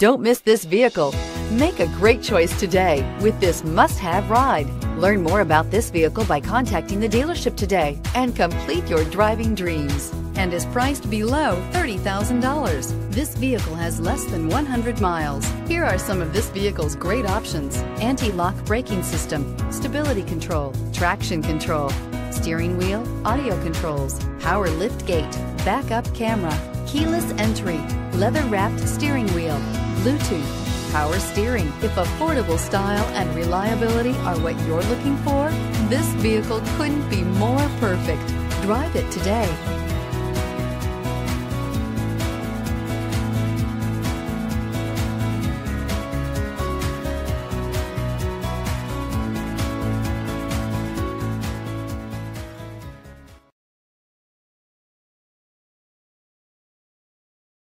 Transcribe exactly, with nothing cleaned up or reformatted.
Don't miss this vehicle. Make a great choice today with this must-have ride. Learn more about this vehicle by contacting the dealership today and complete your driving dreams, and is priced below thirty thousand dollars. This vehicle has less than one hundred miles. Here are some of this vehicle's great options: anti-lock braking system, stability control, traction control, steering wheel audio controls, power lift gate, backup camera, keyless entry, leather-wrapped steering wheel, Bluetooth, power steering. If affordable style and reliability are what you're looking for, this vehicle couldn't be more perfect. Drive it today.